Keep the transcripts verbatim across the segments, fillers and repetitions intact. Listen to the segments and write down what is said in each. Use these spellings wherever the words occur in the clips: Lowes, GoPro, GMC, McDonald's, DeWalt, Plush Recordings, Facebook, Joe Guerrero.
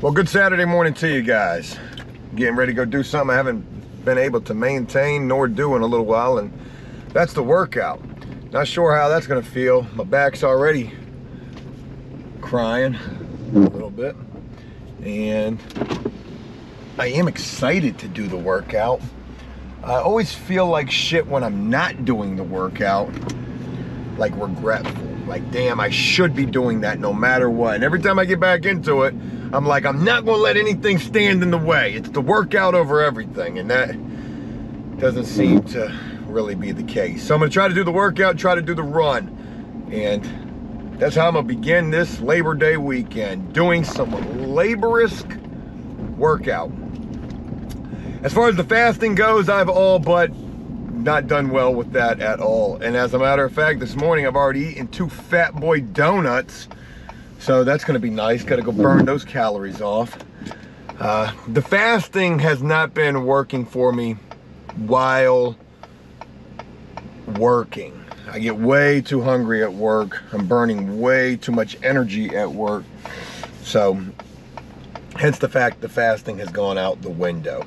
Well, good Saturday morning to you guys. Getting ready to go do something I haven't been able to maintain nor do in a little while, and that's the workout. Not sure how that's gonna feel. My back's already crying a little bit, and I am excited to do the workout. I always feel like shit when I'm not doing the workout, like regretful. Like, damn, I should be doing that no matter what. And every time I get back into it, I'm like, I'm not gonna let anything stand in the way. It's the workout over everything, and that doesn't seem to really be the case. So I'm gonna try to do the workout, try to do the run, and that's how I'm gonna begin this Labor Day weekend, doing some laborious workout. As far as the fasting goes, I've all but not done well with that at all. And as a matter of fact, this morning I've already eaten two Fat Boy donuts, so that's gonna be nice. Gotta go burn those calories off. Uh, the fasting has not been working for me while working. I get way too hungry at work. I'm burning way too much energy at work. So, hence the fact the fasting has gone out the window.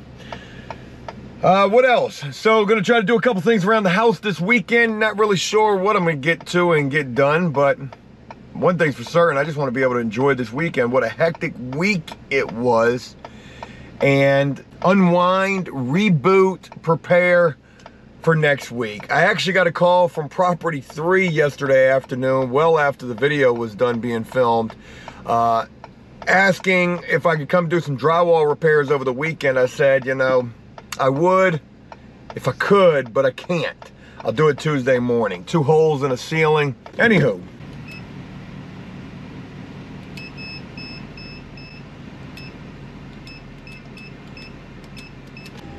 Uh, what else? So, gonna try to do a couple things around the house this weekend. Not really sure what I'm gonna get to and get done, but one thing's for certain, I just want to be able to enjoy this weekend. What a hectic week it was. And unwind, reboot, prepare for next week. I actually got a call from Property three yesterday afternoon, well after the video was done being filmed, uh, asking if I could come do some drywall repairs over the weekend. I said, you know, I would if I could, but I can't. I'll do it Tuesday morning. Two holes in a ceiling. Anywho.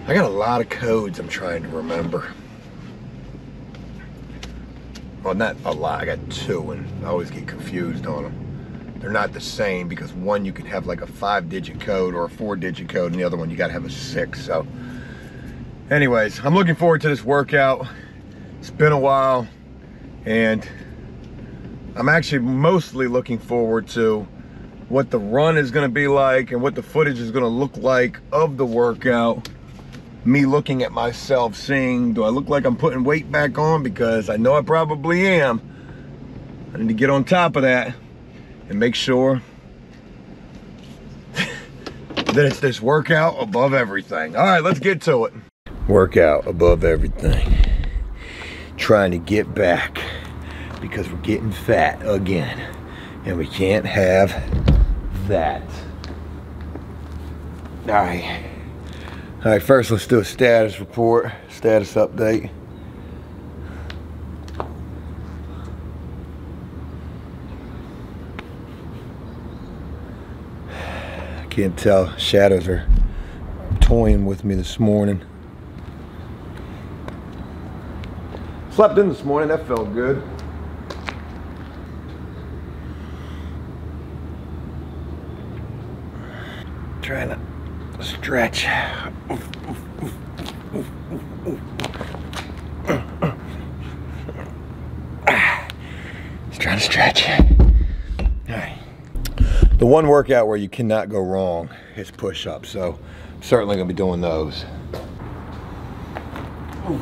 I got a lot of codes I'm trying to remember. Well, not a lot, I got two, and I always get confused on them. They're not the same, because one you can have like a five digit code or a four digit code, and the other one you gotta have a six, so. Anyways, I'm looking forward to this workout. It's been a while, and I'm actually mostly looking forward to what the run is gonna be like and what the footage is gonna look like of the workout. Me looking at myself, seeing, do I look like I'm putting weight back on? Because I know I probably am. I need to get on top of that and make sure that it's this workout above everything. All right, let's get to it. Workout above everything. Trying to get back because we're getting fat again, and we can't have that. All right. All right, first let's do a status report, status update. I can't tell, shadows are toying with me this morning. Slept in this morning, that felt good. Trying to stretch. Oof, oof, oof, oof, oof, oof. Ah, just trying to stretch. All right. The one workout where you cannot go wrong is push-ups, so I'm certainly gonna be doing those. Ooh.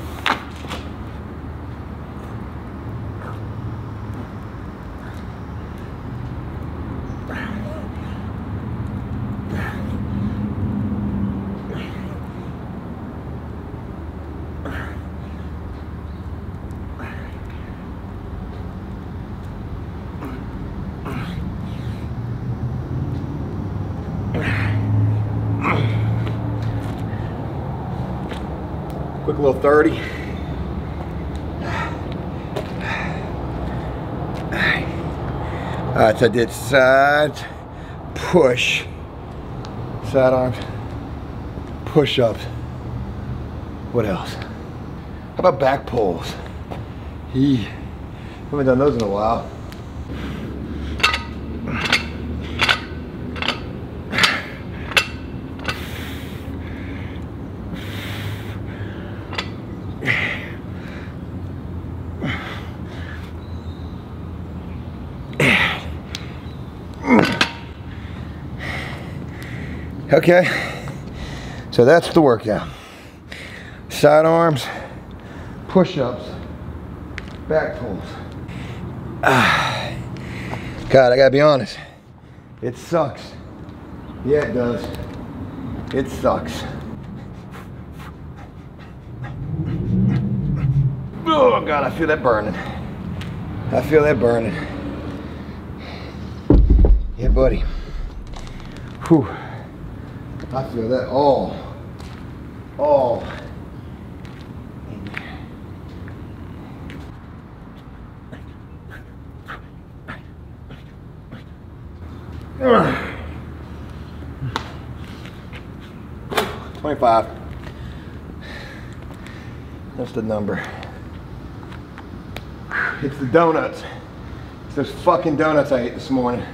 Quick little thirty. Alright, so I did side push, side arms, push ups. What else? How about back pulls? He haven't done those in a while. Okay, so that's the workout. Sidearms, push-ups, back pulls. Ah, God, I gotta be honest. It sucks. Yeah, it does. It sucks. Oh, God, I feel that burning. I feel that burning. Yeah, buddy. Whew. I feel that all, all. twenty-five. That's the number. It's the donuts. It's those fucking donuts I ate this morning.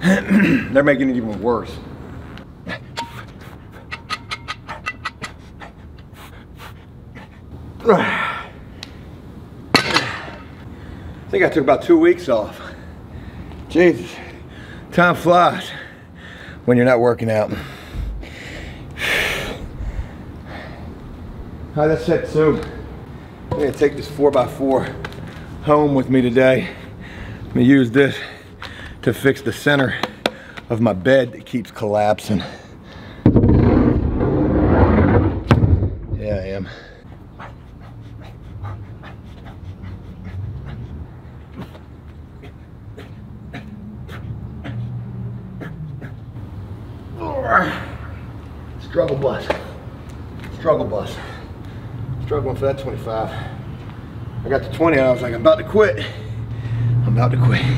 They're making it even worse. I think I took about two weeks off. Jesus. Time flies when you're not working out. All right, that's it, so I'm gonna take this four by four home with me today. I'm gonna use this to fix the center of my bed that keeps collapsing. Yeah, I am. Struggle bus, struggle bus. Struggling for that twenty-five. I got to twenty and I was like, I'm about to quit. I'm about to quit. All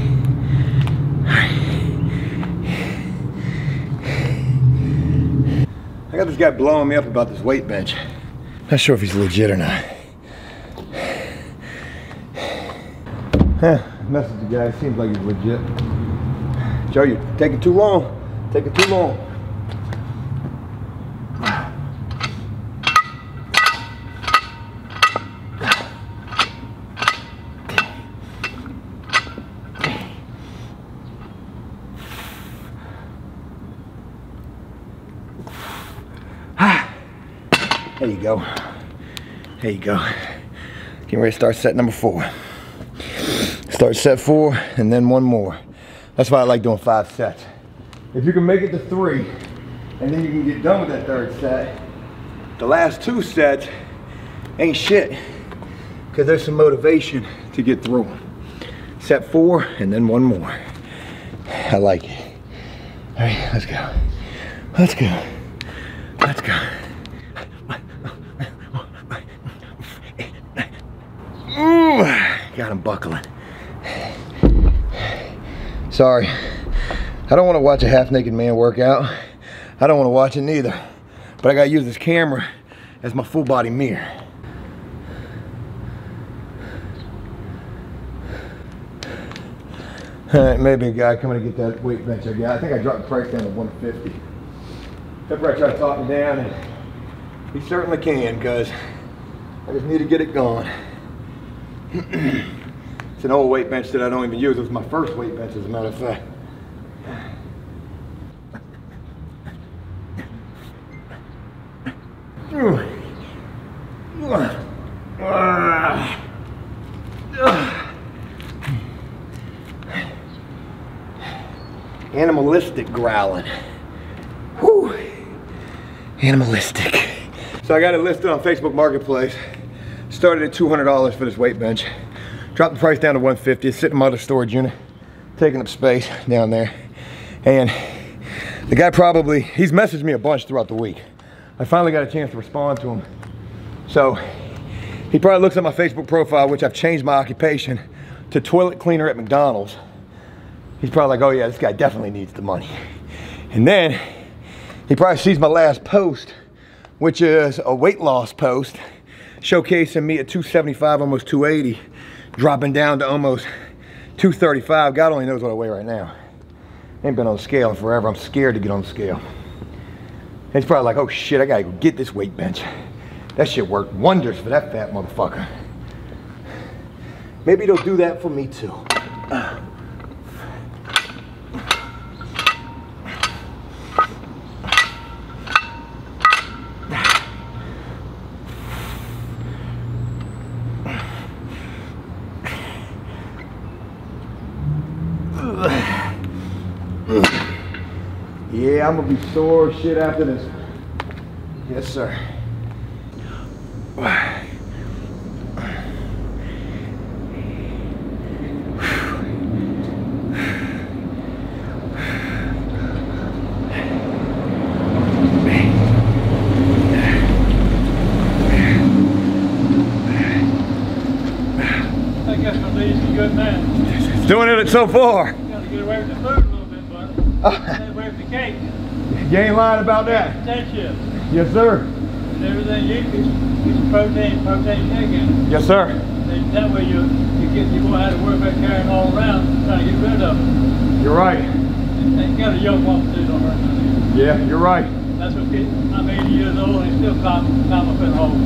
right. I got this guy blowing me up about this weight bench. Not sure if he's legit or not. Huh, message the guy, seems like he's legit. Joe, you're taking too long, taking too long. There you go. There you go. Getting ready to start set number four. Start set four and then one more. That's why I like doing five sets. If you can make it to three and then you can get done with that third set, the last two sets ain't shit because there's some motivation to get through them. Set four and then one more. I like it. All right, let's go. Let's go. Let's go. Ooh, God, I'm buckling. Sorry. I don't want to watch a half-naked man work out. I don't want to watch it neither. But I got to use this camera as my full-body mirror. All right, maybe a guy coming to get that weight bench I got. I think I dropped the price down to one fifty. Pepper, I tried to talk him down, and he certainly can, because I just need to get it gone. It's an old weight bench that I don't even use. It was my first weight bench, as a matter of fact. Animalistic growling. Whew. Animalistic. So I got it listed on Facebook Marketplace. Started at two hundred dollars for this weight bench. Dropped the price down to one fifty dollars. It's sitting in my other storage unit, taking up space down there. And the guy probably, he's messaged me a bunch throughout the week. I finally got a chance to respond to him. So he probably looks at my Facebook profile, which I've changed my occupation to toilet cleaner at McDonald's. He's probably like, oh yeah, this guy definitely needs the money. And then he probably sees my last post, which is a weight loss post, showcasing me at two seventy-five, almost two eighty, dropping down to almost two thirty-five. God only knows what I weigh right now. I ain't been on the scale in forever. I'm scared to get on the scale. It's probably like, oh shit, I gotta go get this weight bench. That shit worked wonders for that fat motherfucker. Maybe they'll do that for me too. Uh. Yeah, I'm gonna be sore as shit after this. Yes, sir. Doing it so far. You gotta get away with the food a little bit, but uh, get away with the cake. You ain't lying about that. That's it. Yes, sir. And everything you eat is protein, protein shake in it. Yes, sir. And that way you you get you won't have to worry about carrying all around trying to get rid of it. You're right. And, and you got a young woman to do on her. Yeah, you're right. That's what kids, I'm eighty years old and still climbing climbing up in holes.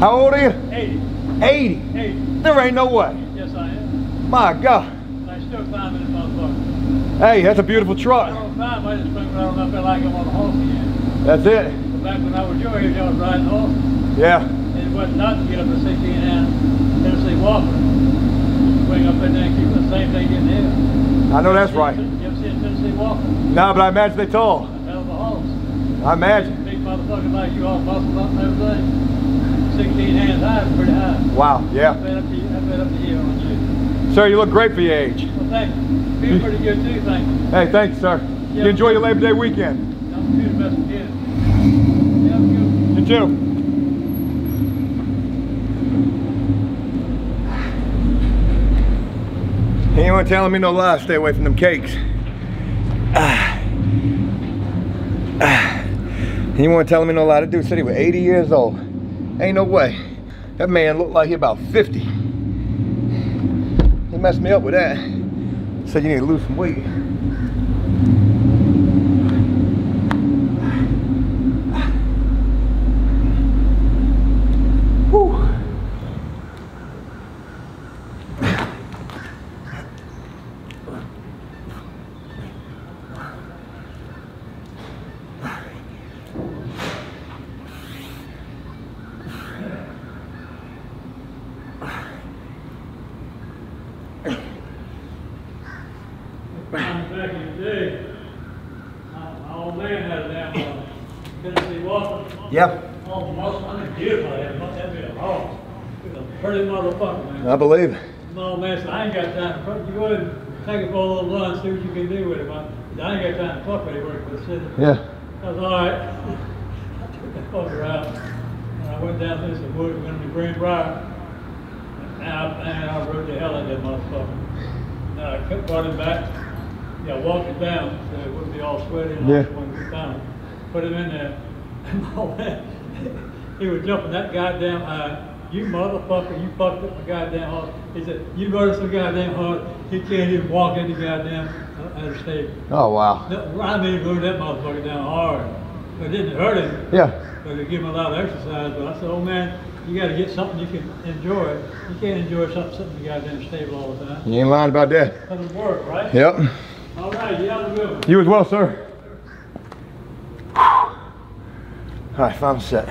How old are you? Eighty. Eighty. Eighty. There ain't no way. Yes, I am. My God. Hey, that's a beautiful truck. I don't climb, I just bring it on up there like I'm on a horse again. That's it. Back when I was your age, I was riding horses. Yeah. It wasn't nothing to get up to sixteen ounce Tennessee Walker. Bring up in there and keep the same thing in there. I know that's right. You ever seen Tennessee Walker? No, but I imagine they tall. A hell of a horse. I imagine. Big motherfucker like you, all muscled up and everything. sixteen hands high is pretty high. Wow, yeah. I've been up to, I've been up to here on you. Sir, you look great for your age. Well, thank you. Feel pretty good too, thank you. Hey, thanks, sir. Yep. You enjoy your Labor Day weekend. Y'all do the best you can. You too. He ain't one telling me no lies. Stay away from them cakes. Ah. Ah. He ain't telling me no lie. That dude said he was eighty years old. Ain't no way. That man looked like he about fifty. Messed me up with that. Said you need to lose some weight. Whew. Yeah. Oh, that's beautiful. That'd be a horse. It's a pretty motherfucker, man. I believe it. No, man, so I ain't got time to you go ahead and take it for a little run, see what you can do with it. I ain't got time to fuck with it work for the city. Yeah. I was all right. I took that fucker out. And I went down through some woods, went to Greenbrier. And I, man, I rode the hell out of that motherfucker. And I kept brought him back. Yeah, walked it down so it wouldn't be all sweaty and all yeah. When we found him. Put him in there. He was jumping that goddamn high. You motherfucker, you fucked up the goddamn horse. He said, you rode us so goddamn hard, he can't even walk in the goddamn uh, state. Oh, wow. No, I mean, rode that motherfucker down hard. But it didn't hurt him. Yeah. But it gave him a lot of exercise. But I said, oh, man, you got to get something you can enjoy. You can't enjoy something, something you goddamn stable all the time. You ain't lying about that. Doesn't work, right? Yep. All right, you have a good one. You as well, sir. All right, I'm set.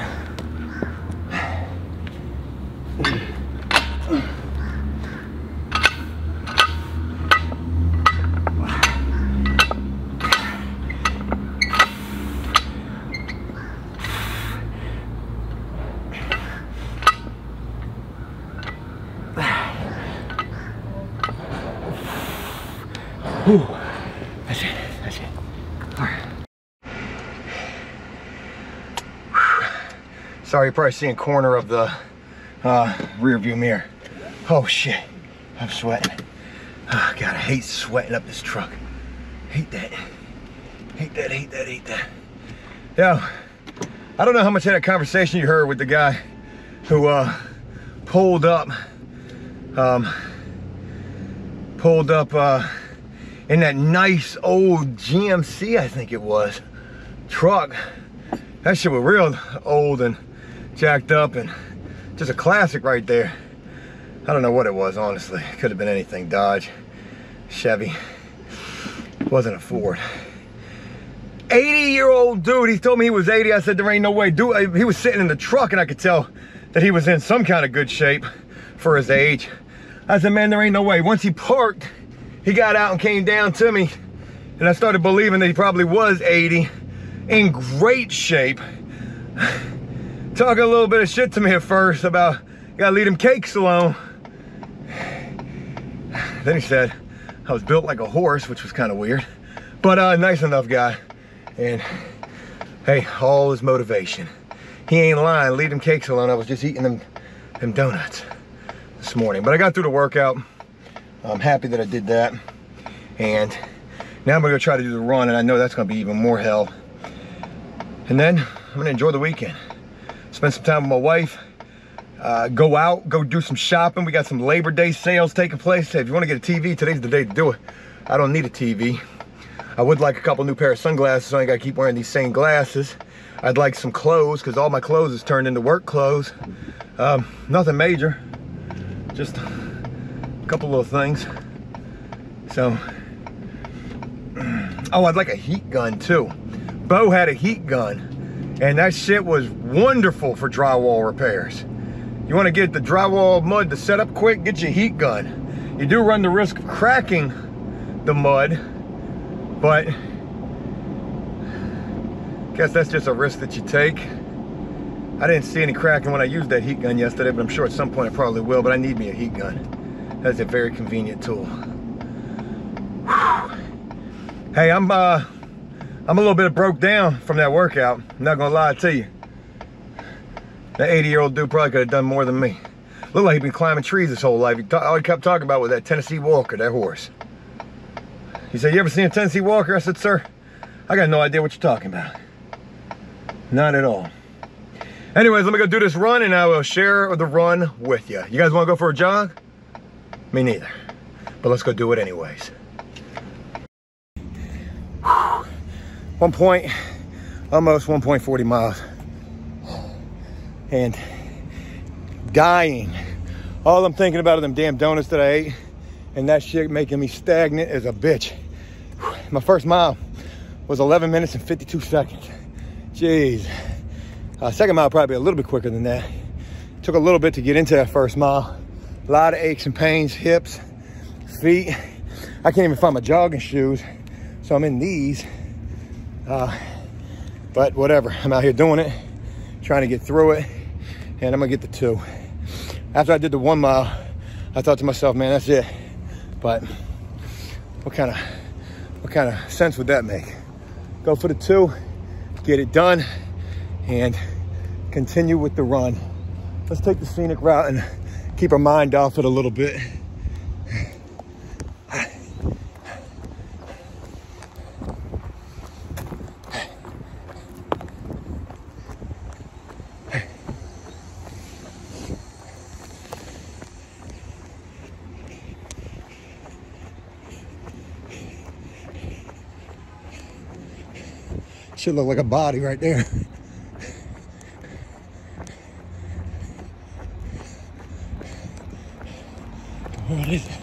Whew. That's it, that's it. All right. Sorry, you're probably seeing corner of the uh, rear view mirror. Oh shit, I'm sweating. Oh, God, I hate sweating up this truck. Hate that. Hate that, hate that, hate that. Yo, I don't know how much of that conversation you heard with the guy who uh, pulled up, um, pulled up uh, in that nice old G M C, I think it was, truck. That shit was real old and jacked up and just a classic right there. I don't know what it was, honestly. Could have been anything. Dodge, Chevy. Wasn't a Ford. eighty year old dude, he told me he was eighty. I said there ain't no way. Dude, he was sitting in the truck and I could tell that he was in some kind of good shape for his age. I said, man, there ain't no way. Once he parked, he got out and came down to me. And and I started believing that he probably was eighty, in great shape, talking a little bit of shit to me at first about, gotta leave them cakes alone. Then he said I was built like a horse, which was kind of weird, but uh, nice enough guy. And hey, all his motivation. He ain't lying, leave them cakes alone. I was just eating them, them donuts this morning. But I got through the workout. I'm happy that I did that. And now I'm gonna go try to do the run, and I know that's gonna be even more hell. And then I'm gonna enjoy the weekend. Spend some time with my wife. Uh, go out, go do some shopping. We got some Labor Day sales taking place. Hey, if you wanna get a T V, today's the day to do it. I don't need a T V. I would like a couple new pair of sunglasses, so I ain't gotta keep wearing these same glasses. I'd like some clothes, because all my clothes is turned into work clothes. Um, nothing major, just a couple little things. So, oh, I'd like a heat gun too. Bo had a heat gun, and that shit was wonderful for drywall repairs. You wanna get the drywall mud to set up quick, get your heat gun. You do run the risk of cracking the mud, but I guess that's just a risk that you take. I didn't see any cracking when I used that heat gun yesterday, but I'm sure at some point I probably will, but I need me a heat gun. That's a very convenient tool. Whew. Hey, I'm, uh, I'm a little bit broke down from that workout. I'm not gonna lie to you. That eighty-year-old dude probably could have done more than me. Looked like he'd been climbing trees his whole life. He all he kept talking about was that Tennessee Walker, that horse. He said, you ever seen a Tennessee Walker? I said, sir, I got no idea what you're talking about. Not at all. Anyways, let me go do this run and I will share the run with you. You guys wanna go for a jog? Me neither, but let's go do it anyways. Whew. One point, almost one point four zero miles. And dying. All I'm thinking about are them damn donuts that I ate, and that shit making me stagnant as a bitch. My first mile was eleven minutes and fifty-two seconds. Jeez. Uh, second mile probably a little bit quicker than that. Took a little bit to get into that first mile. A lot of aches and pains, hips, feet. I can't even find my jogging shoes, so I'm in these. Uh, but whatever, I'm out here doing it, trying to get through it, and I'm gonna get the two. After I did the one mile, I thought to myself, man, that's it. But what kind of what kind of sense would that make? Go for the two, get it done, and continue with the run. Let's take the scenic route and keep our mind off it a little bit. Should look like a body right there. What is it?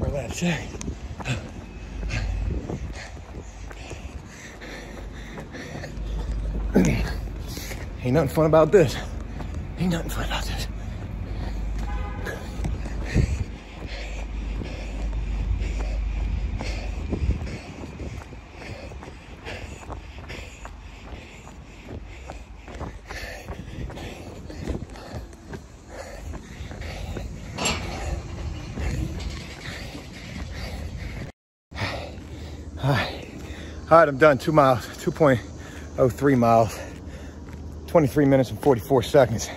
Or left side. Ain't nothing fun about this. Ain't nothing fun about this. All right, I'm done, two miles, two point oh three miles, twenty-three minutes and forty-four seconds.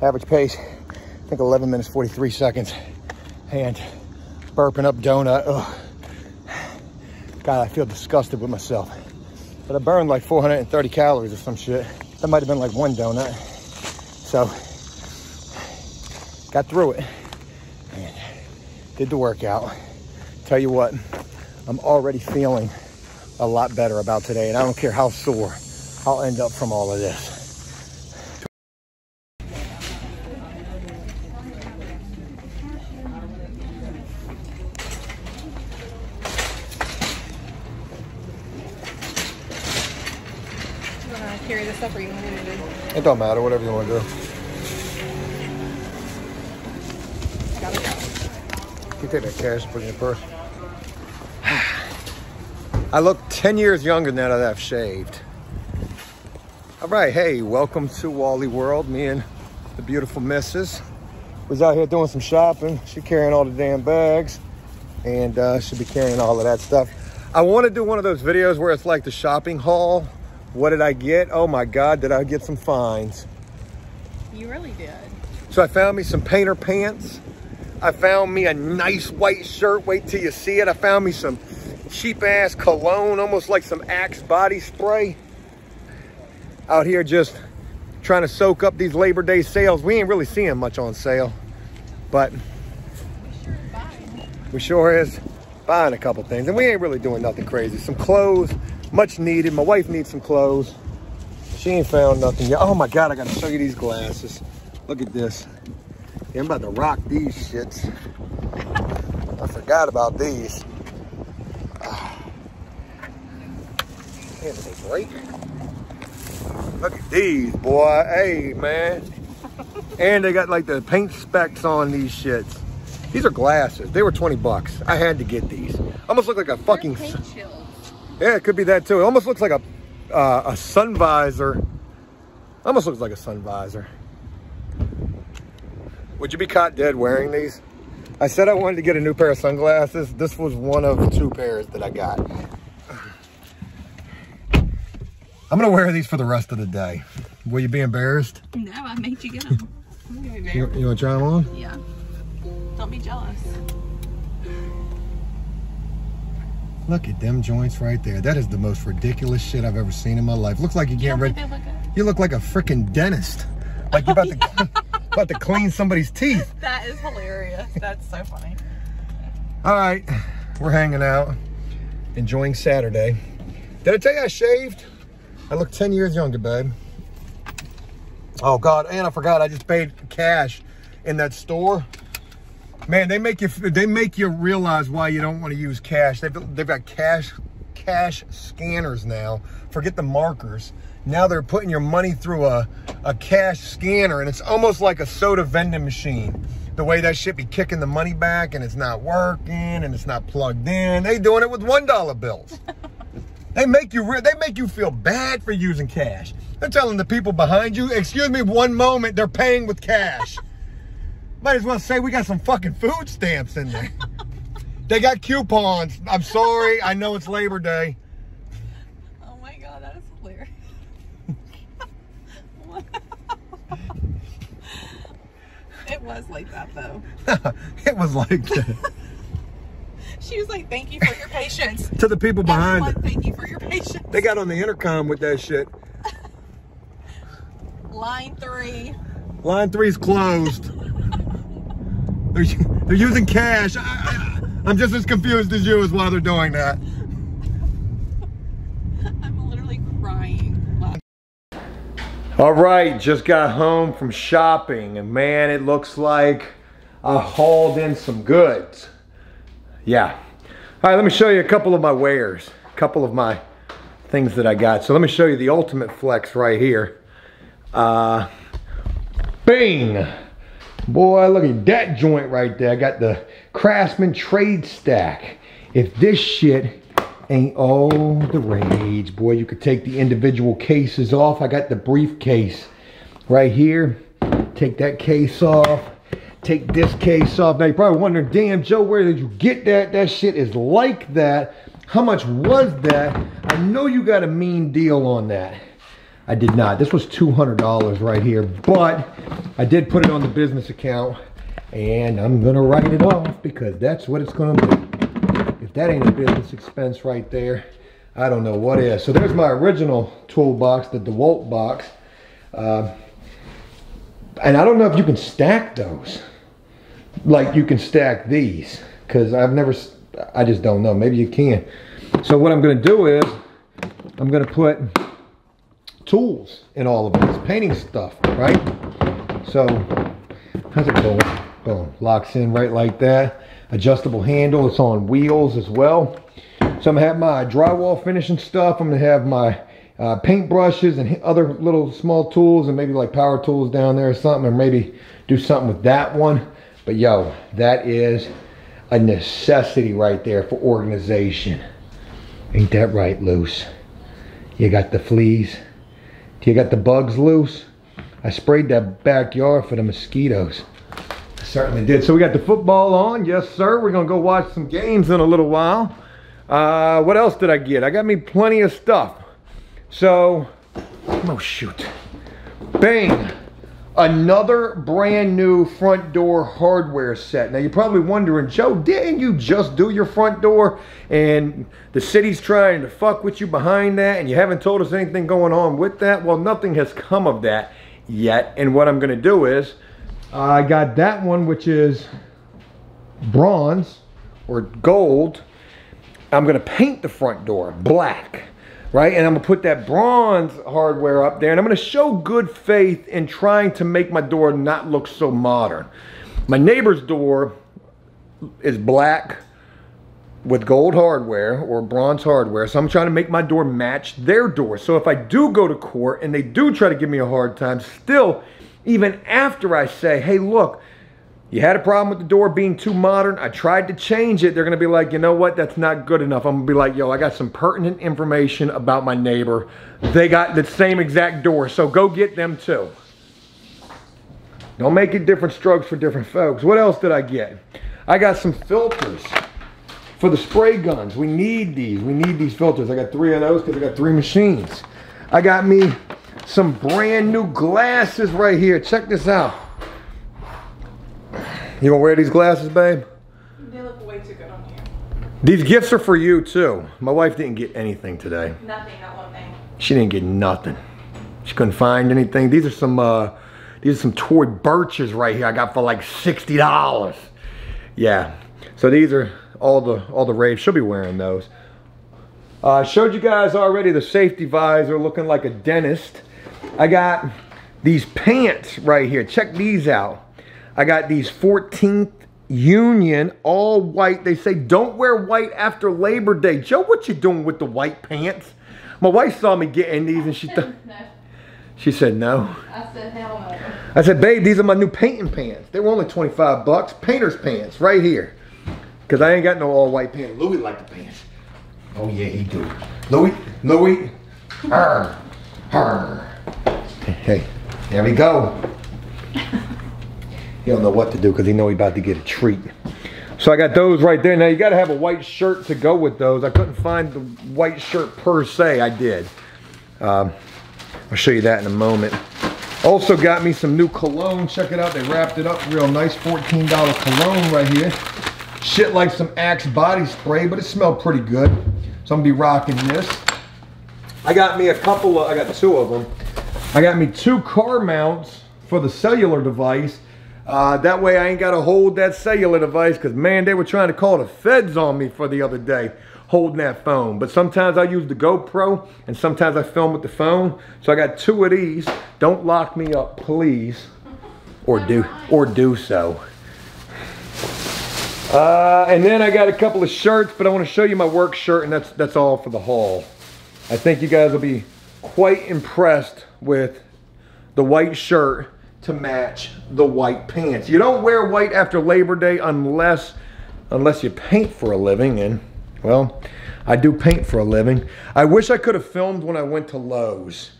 Average pace, I think eleven minutes, forty-three seconds. And burping up donut, oh. God, I feel disgusted with myself. But I burned like four hundred thirty calories or some shit. That might've been like one donut. So, got through it and did the workout. Tell you what, I'm already feeling a lot better about today, and I don't care how sore I'll end up from all of this. You want to carry this up, or you want me to do it? It don't matter, whatever you want to do. Got it. You take that cash and put it in your purse. I look ten years younger now that I've shaved. All right, hey, welcome to Wally World. Me and the beautiful missus was out here doing some shopping. She carrying all the damn bags, and uh, she'll be carrying all of that stuff. I want to do one of those videos where it's like the shopping haul. What did I get? Oh my God, did I get some finds? You really did. So I found me some painter pants. I found me a nice white shirt. Wait till you see it. I found me some cheap ass cologne, almost like some Axe body spray. Out here just trying to soak up these Labor Day sales. We ain't really seeing much on sale, but we sure is buying. We sure is buying a couple things, and we ain't really doing nothing crazy. Some clothes, much needed. My wife needs some clothes. She ain't found nothing yet. Oh my God, I gotta show you these glasses. Look at this. Yeah, I'm about to rock these shits. I forgot about these. Oh. Damn, are they great? Look at these, boy. Hey, man. And they got like the paint specks on these shits. These are glasses. They were twenty bucks. I had to get these. Almost look like a fucking... Yeah, it could be that too. It almost looks like a uh, a sun visor. Almost looks like a sun visor. Would you be caught dead wearing these? I said I wanted to get a new pair of sunglasses. This was one of two pairs that I got. I'm gonna wear these for the rest of the day. Will you be embarrassed? No, I made you get them. I'm gonna be embarrassed. You, you wanna try them on? Yeah. Don't be jealous. Look at them joints right there. That is the most ridiculous shit I've ever seen in my life. Looks like you're getting ready. Look you look like a freaking dentist. Like you're about oh, yeah. to about to clean somebody's teeth. That is hilarious. That's so funny. All right, we're hanging out, enjoying Saturday. Did I tell you I shaved? I look ten years younger, babe. Oh God, and I forgot I just paid cash in that store. Man, they make you they make you realize why you don't want to use cash. They've, they've got cash cash scanners now. Forget the markers. Now they're putting your money through a, a cash scanner, and it's almost like a soda vending machine. The way that shit be kicking the money back, and it's not working, and it's not plugged in. They doing it with one dollar bills. They make you they make you feel bad for using cash. They're telling the people behind you, excuse me one moment, they're paying with cash. Might as well say we got some fucking food stamps in there. They got coupons. I'm sorry, I know it's Labor Day. Oh my God, that is hilarious. Wow. It was like that though. It was like that. She was like, thank you for your patience. To the people behind it. Thank you for your patience. They got on the intercom with that shit. Line three. Line three's closed. they're, they're using cash. I, I, I'm just as confused as you as why they're doing that. I'm literally crying. All right, just got home from shopping. And man, it looks like I hauled in some goods. Yeah. All right, let me show you a couple of my wares, a couple of my things that I got. So let me show you the ultimate flex right here. Uh, bing! Boy, look at that joint right there. I got the Craftsman Trade Stack. If this shit ain't all the rage, boy, you could take the individual cases off. I got the briefcase right here. Take that case off. Take this case off. Now you're probably wondering, damn Joe, where did you get that? That shit is like that. How much was that? I know you got a mean deal on that. I did not. This was two hundred dollars right here, but I did put it on the business account, and I'm gonna write it off because that's what it's gonna be. If that ain't a business expense right there, I don't know what is. So there's my original toolbox, the DeWalt box. Uh, and I don't know if you can stack those. Like you can stack these, because I've never, I just don't know. Maybe you can. So what I'm going to do is I'm going to put tools in all of this painting stuff, right? So how's it going? Boom, locks in right like that. Adjustable handle. It's on wheels as well. So I'm going to have my drywall finishing stuff. I'm going to have my uh, paint brushes and other little small tools, and maybe like power tools down there or something, and maybe do something with that one. But yo, that is a necessity right there for organization. Ain't that right, Lowes? You got the fleas. You got the bugs, Lowes. I sprayed that backyard for the mosquitoes. I certainly did. So we got the football on. Yes, sir. We're going to go watch some games in a little while. Uh, what else did I get? I got me plenty of stuff. So, oh, shoot. Bang. Another brand new front door hardware set. Now, you're probably wondering, Joe, didn't you just do your front door? And the city's trying to fuck with you behind that, and you haven't told us anything going on with that? Well, nothing has come of that yet. And what I'm going to do is, uh, I got that one, which is bronze or gold. I'm going to paint the front door black. Right, and I'm gonna put that bronze hardware up there, and I'm gonna show good faith in trying to make my door not look so modern. My neighbor's door is black with gold hardware or bronze hardware, so I'm trying to make my door match their door. So if I do go to court and they do try to give me a hard time, still, even after I say, hey, look, you had a problem with the door being too modern. I tried to change it. They're going to be like, you know what? That's not good enough. I'm going to be like, yo, I got some pertinent information about my neighbor. They got the same exact door, so go get them too. Don't make it different strokes for different folks. What else did I get? I got some filters for the spray guns. We need these. We need these filters. I got three of those because I got three machines. I got me some brand new glasses right here. Check this out. You gonna wear these glasses, babe? They look way too good on you. These gifts are for you too. My wife didn't get anything today. Nothing, not one thing. She didn't get nothing. She couldn't find anything. These are some, uh, these are some toy birches right here. I got for like sixty dollars. Yeah. So these are all the all the rage. She'll be wearing those. I uh, showed you guys already the safety visor, looking like a dentist. I got these pants right here. Check these out. I got these fourteenth Union, all white. They say, don't wear white after Labor Day. Joe, what you doing with the white pants? My wife saw me getting these and she thought, no. She said no. I said, hell no. I said, babe, these are my new painting pants. They were only twenty-five bucks. Painter's pants right here. Because I ain't got no all white pants. Louis like the pants. Oh yeah, he do. Louis, Louis, her, her. Hey, there we go. He don't know what to do because he know he's about to get a treat. So I got those right there. Now you got to have a white shirt to go with those. I couldn't find the white shirt per se. I did. Um, I'll show you that in a moment. Also got me some new cologne. Check it out. They wrapped it up real nice. fourteen dollar cologne right here. Shit like some Axe body spray, but it smelled pretty good. So I'm going to be rocking this. I got me a couple of, I got two of them. I got me two car mounts for the cellular device. Uh, that way I ain't got to hold that cellular device because, man, they were trying to call the feds on me for the other day holding that phone. But sometimes I use the GoPro and sometimes I film with the phone. So I got two of these. Don't lock me up, please. Or do, or do so. Uh, and then I got a couple of shirts, but I want to show you my work shirt, and that's, that's all for the haul. I think you guys will be quite impressed with the white shirt to match the white pants. You don't wear white after Labor Day unless unless you paint for a living, and well, I do paint for a living. I wish I could have filmed when I went to Lowe's.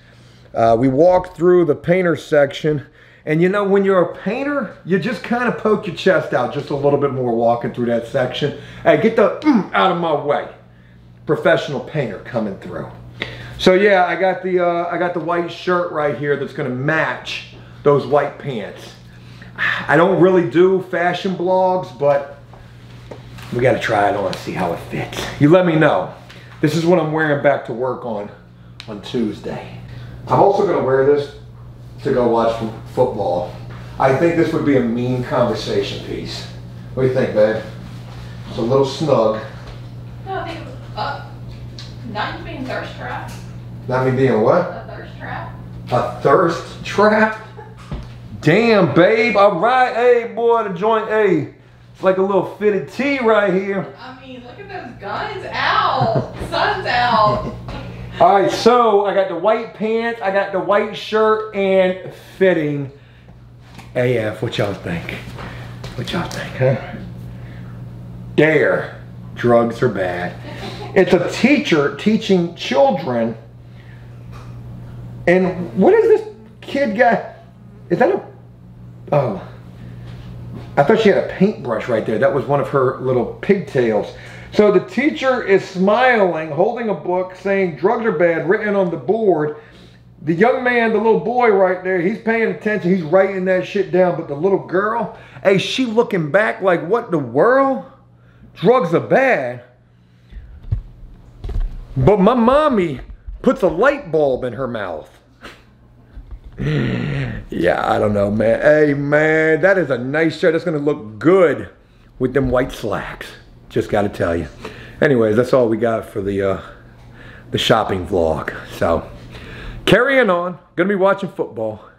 Uh, we walked through the painter section, and you know, when you're a painter, you just kind of poke your chest out just a little bit more walking through that section. Hey, get the mm, out of my way. Professional painter coming through. So yeah, I got the uh, I got the white shirt right here that's gonna match those white pants. I don't really do fashion blogs, but we gotta try it on and see how it fits. You let me know. This is what I'm wearing back to work on, on Tuesday. I'm also gonna wear this to go watch football. I think this would be a mean conversation piece. What do you think, babe? It's a little snug. No, I think it was up. Not me being thirst trap. Not me being what? A thirst trap. A thirst trap? Damn, babe. All right. Hey, boy, the joint. Hey, it's like a little fitted tee right here. I mean, look at those guns out. Sun's out. All right. So I got the white pants. I got the white shirt and fitting A F. What y'all think? What y'all think, huh? Dare. Drugs are bad. It's a teacher teaching children. And what is this kid guy? Is that a... Oh. I thought she had a paintbrush right there. That was one of her little pigtails. So the teacher is smiling, holding a book, saying drugs are bad, written on the board. The young man, the little boy right there, he's paying attention. He's writing that shit down. But the little girl, hey, she looking back like, what the world? Drugs are bad. But my mommy puts a light bulb in her mouth. Yeah, I don't know, man. Hey, man, that is a nice shirt. That's going to look good with them white slacks. Just got to tell you. Anyways, that's all we got for the, uh, the shopping vlog. So, carrying on. Going to be watching football.